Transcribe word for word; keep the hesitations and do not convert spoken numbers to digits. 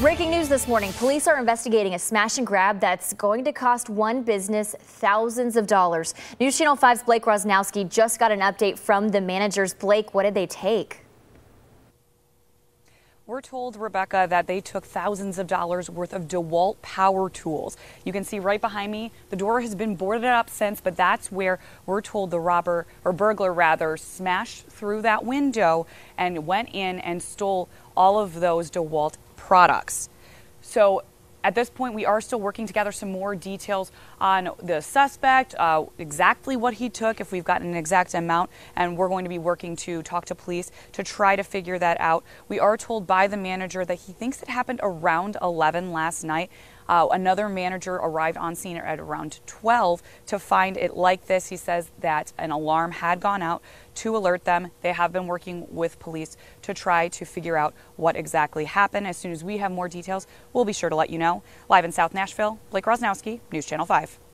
Breaking news this morning, police are investigating a smash and grab that's going to cost one business thousands of dollars. News Channel five's Blake Rosnowski just got an update from the managers. Blake, what did they take? We're told, Rebecca, that they took thousands of dollars worth of DeWalt power tools. You can see right behind me, the door has been boarded up since, but that's where we're told the robber, or burglar rather, smashed through that window and went in and stole all of those DeWalt products. So at this point, we are still working together some more details on the suspect, uh, exactly what he took, if we've gotten an exact amount, and we're going to be working to talk to police to try to figure that out. We are told by the manager that he thinks it happened around eleven last night. Uh, another manager arrived on scene at around twelve to find it like this. He says that an alarm had gone out to alert them. They have been working with police to try to figure out what exactly happened. As soon as we have more details, we'll be sure to let you know. Live in South Nashville, Blake Rosnowski, News Channel five.